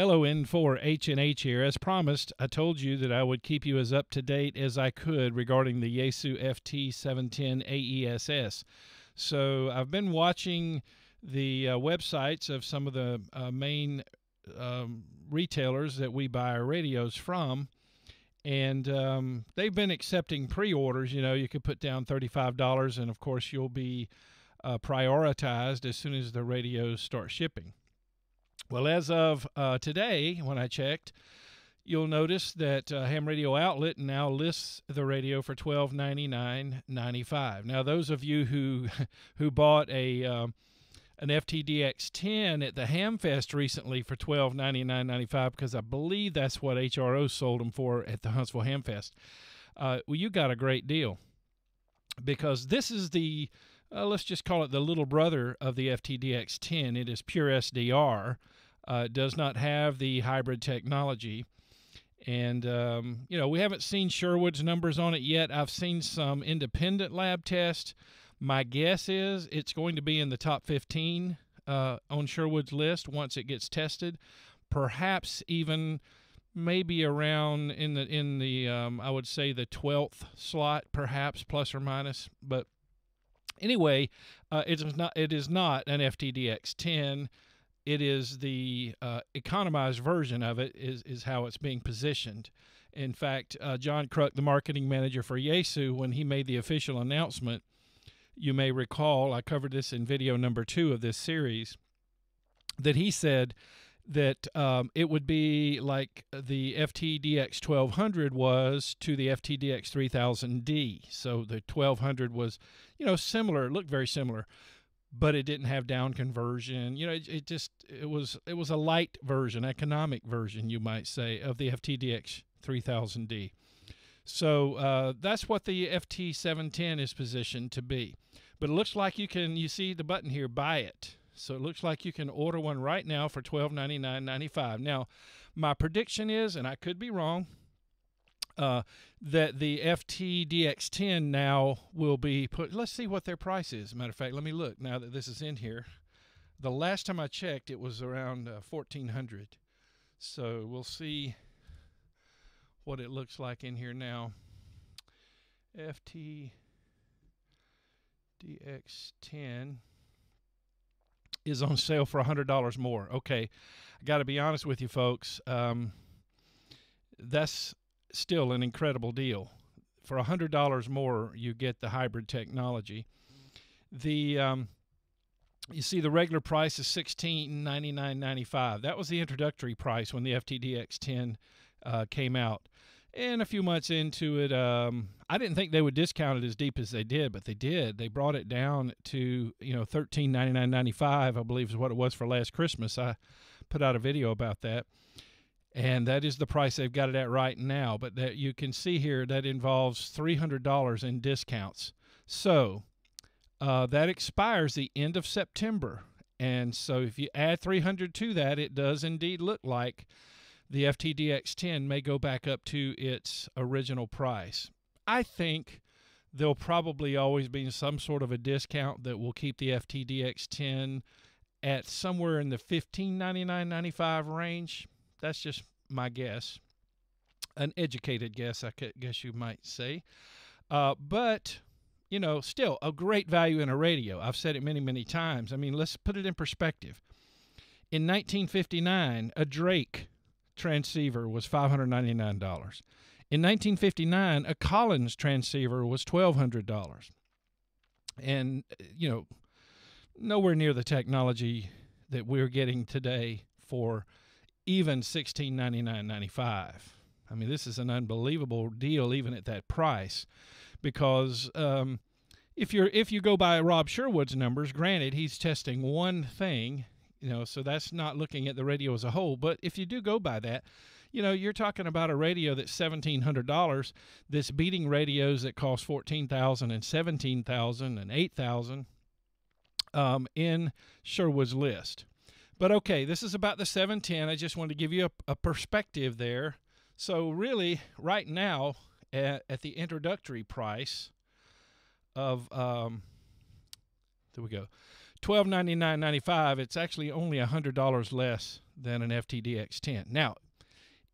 Hello, N4HNH here. As promised, I told you that I would keep you as up-to-date as I could regarding the Yaesu FT-710 AESS. So I've been watching the websites of some of the main retailers that we buy our radios from, and they've been accepting pre-orders. You know, you could put down $35, and, of course, you'll be prioritized as soon as the radios start shipping. Well, as of today, when I checked, you'll notice that Ham Radio Outlet now lists the radio for $1299.95. Now, those of you who bought an FTDX-10 at the Ham Fest recently for $1299.95, because I believe that's what HRO sold them for at the Huntsville Ham Fest, well, you got a great deal, because this is the let's just call it the little brother of the FTDX-10. It is pure SDR. It does not have the hybrid technology. And, you know, we haven't seen Sherwood's numbers on it yet. I've seen some independent lab tests. My guess is it's going to be in the top 15 on Sherwood's list once it gets tested. Perhaps even maybe around in the I would say the 12th slot, perhaps, plus or minus. But anyway, it is not an FTDX-10. It is the economized version of it is how it's being positioned. In fact, John Cruk, the marketing manager for Yaesu, when he made the official announcement, you may recall, I covered this in video number 2 of this series, that he said that it would be like the FTDX-1200 was to the FTDX-3000D. So the 1200 was, you know, similar, looked very similar, but it didn't have down conversion. You know, it was a light version, economic version, you might say, of the FTDX-3000D. So that's what the FT-710 is positioned to be. But it looks like you see the button here, buy it. So it looks like you can order one right now for $1299.95. Now, my prediction is, and I could be wrong, that the FTDX-10 now will be put. Let's see what their price is. As a matter of fact, let me look now that this is in here. The last time I checked, it was around $1,400. So we'll see what it looks like in here now. FTDX-10. Is on sale for $100 more. Okay, I got to be honest with you folks, that's still an incredible deal. For $100 more, you get the hybrid technology. The you see the regular price is $1,699.95. That was the introductory price when the FTDX-10 came out. And a few months into it, I didn't think they would discount it as deep as they did, but they did. They brought it down to, you know, $1,399.95, I believe is what it was for last Christmas. I put out a video about that, and that is the price they've got it at right now. But that you can see here, that involves $300 in discounts. So that expires the end of September, and so if you add $300 to that, it does indeed look like the FTDX-10 may go back up to its original price. I think there'll probably always be some sort of a discount that will keep the FTDX-10 at somewhere in the $1,599.95 range. That's just my guess. An educated guess, I guess you might say. But, you know, still a great value in a radio. I've said it many, many times. I mean, let's put it in perspective. In 1959, a Drake transceiver was $599. In 1959, a Collins transceiver was $1,200. And, you know, nowhere near the technology that we're getting today for even $1,699.95. I mean, this is an unbelievable deal even at that price, because if you go by Rob Sherwood's numbers, granted, he's testing one thing, you know, so that's not looking at the radio as a whole. But if you do go by that, you know, you're talking about a radio that's $1,700 that's beating radios that cost $14,000 and $17,000 and $8,000 in Sherwood's list. But, okay, this is about the 710. I just wanted to give you a perspective there. So, really, right now, at the introductory price of there we go, $1,299.95, it's actually only $100 less than an FTDX-10. Now,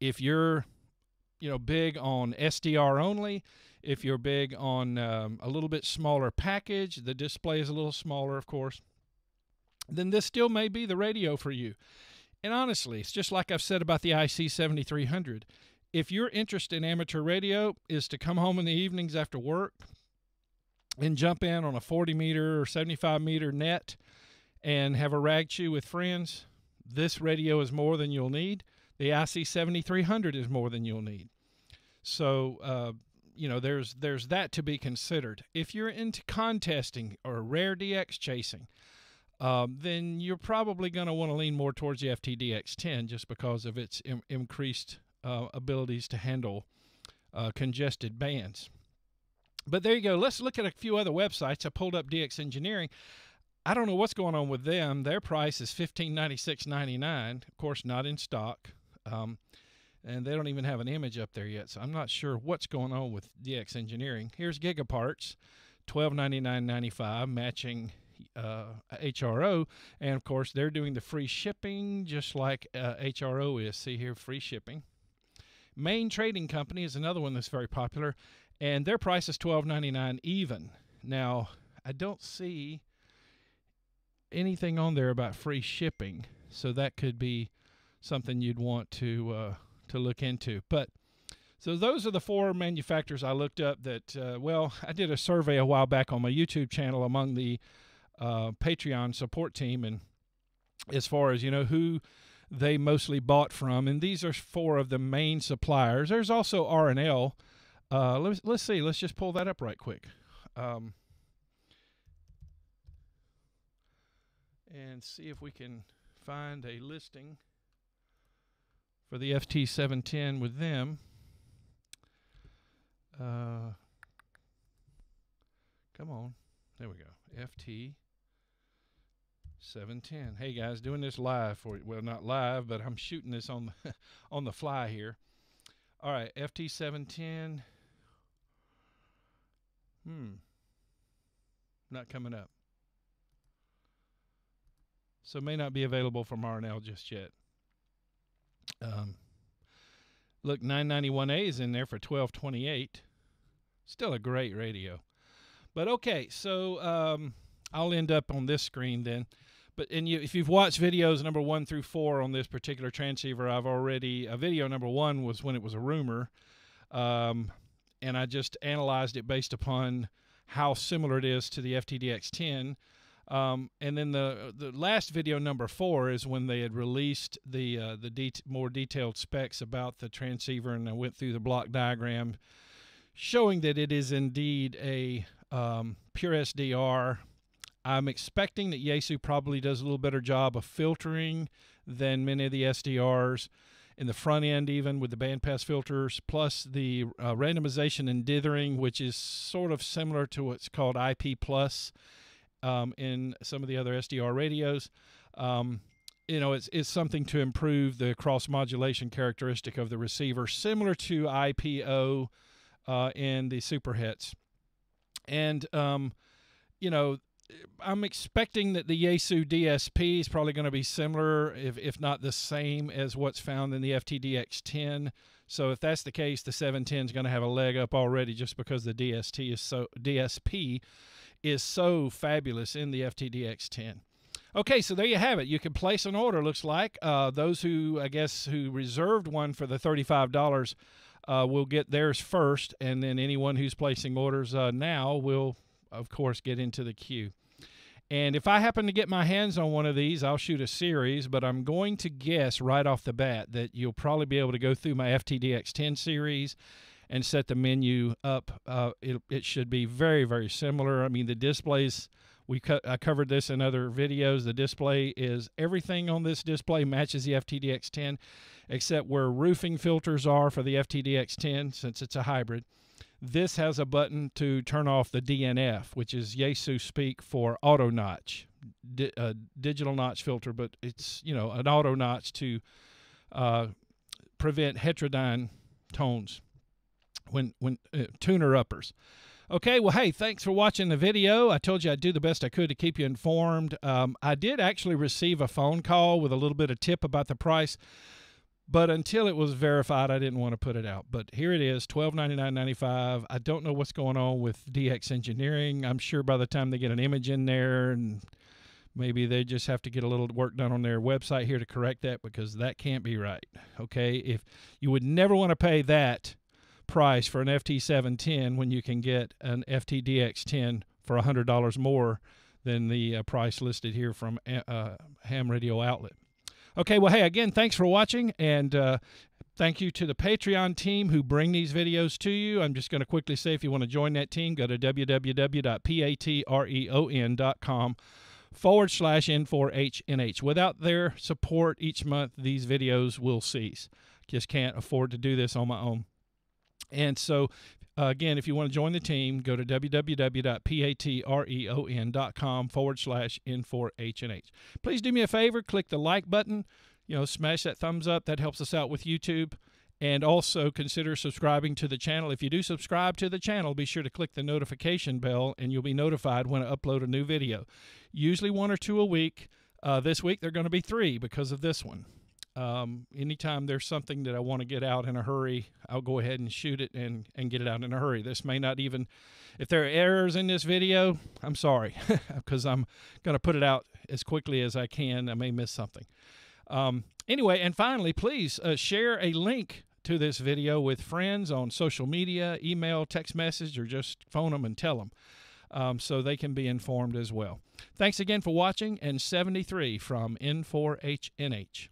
if you're big on SDR only, if you're big on a little bit smaller package, the display is a little smaller, of course, then this still may be the radio for you. And honestly, it's just like I've said about the IC7300. If your interest in amateur radio is to come home in the evenings after work and jump in on a 40-meter or 75-meter net and have a rag chew with friends, this radio is more than you'll need. The IC7300 is more than you'll need. So, there's that to be considered. If you're into contesting or rare DX chasing, then you're probably going to want to lean more towards the FTDX-10 just because of its increased abilities to handle congested bands. But there you go. Let's look at a few other websites. I pulled up DX Engineering. I don't know what's going on with them. Their price is $1596.99. Of course, not in stock. And they don't even have an image up there yet, so I'm not sure what's going on with DX Engineering. Here's Gigaparts, $1299.95, matching HRO. And, of course, they're doing the free shipping just like HRO is. See here, free shipping. Main Trading Company is another one that's very popular, and their price is $1299 even. Now, I don't see anything on there about free shipping, so that could be something you'd want to look into. But so those are the four manufacturers I looked up that I did a survey a while back on my YouTube channel among the Patreon support team, and as far as who they mostly bought from, and these are four of the main suppliers. There's also R&L. Let's see, let's just pull that up right quick. And see if we can find a listing for the FT710 with them. Come on. There we go. FT710. Hey, guys, doing this live for you. Well, not live, but I'm shooting this on the, on the fly here. All right, FT710. Not coming up. So may not be available from R&L just yet. Look, 991A is in there for $1228. Still a great radio. But okay, so I'll end up on this screen then. But if you've watched videos number 1 through 4 on this particular transceiver, I've already video number 1 was when it was a rumor, and I just analyzed it based upon how similar it is to the FTDX-10. And then the last video, number 4, is when they had released the more detailed specs about the transceiver, and I went through the block diagram showing that it is indeed a pure SDR. I'm expecting that Yaesu probably does a little better job of filtering than many of the SDRs in the front end, even with the bandpass filters, plus the randomization and dithering, which is sort of similar to what's called IP+. In some of the other SDR radios, it's something to improve the cross-modulation characteristic of the receiver, similar to IPO in the superhets. And, I'm expecting that the Yaesu DSP is probably going to be similar, if not the same, as what's found in the FTDX-10. So if that's the case, the 710 is going to have a leg up already just because the DSP is so fabulous in the FTDX-10. Okay, so there you have it. You can place an order, looks like. Those who reserved one for the $35 will get theirs first, and then anyone who's placing orders now will, of course, get into the queue. And if I happen to get my hands on one of these, I'll shoot a series, but I'm going to guess right off the bat that you'll probably be able to go through my FTDX-10 series and set the menu up. It should be very, very similar. I mean, the displays, I covered this in other videos. The display is, everything on this display matches the FTDX-10, except where roofing filters are for the FTDX-10, since it's a hybrid. This has a button to turn off the DNF, which is Yaesu speak for auto notch, digital notch filter, but it's, an auto notch to prevent heterodyne tones. When tuner uppers, Okay, well, hey, thanks for watching the video. I told you I'd do the best I could to keep you informed. I did actually receive a phone call with a little bit of tip about the price, but until it was verified, I didn't want to put it out. But here it is, $1299.95. I don't know what's going on with DX Engineering. I'm sure by the time they get an image in there, and maybe they just have to get a little work done on their website here to correct that, because that can't be right, okay? If you would never want to pay that price for an FT710 when you can get an FTDX-10 for $100 more than the price listed here from Ham Radio Outlet. Okay, well, hey, again, thanks for watching, and thank you to the Patreon team who bring these videos to you. I'm just going to quickly say, if you want to join that team, go to patreon.com/N4HNH. Without their support each month, these videos will cease. Just can't afford to do this on my own. And so, again, if you want to join the team, go to www.patreon.com/N4HNH. Please do me a favor, click the like button, you know, smash that thumbs up. That helps us out with YouTube. And also consider subscribing to the channel. If you do subscribe to the channel, be sure to click the notification bell, and you'll be notified when I upload a new video. Usually one or two a week. This week, there are going to be three because of this one. Anytime there's something that I want to get out in a hurry, I'll go ahead and shoot it and get it out in a hurry. This may not even, if there are errors in this video, I'm sorry, because I'm going to put it out as quickly as I can. I may miss something. Anyway, and finally, please share a link to this video with friends on social media, email, text message, or just phone them and tell them so they can be informed as well. Thanks again for watching, and 73 from N4HNH.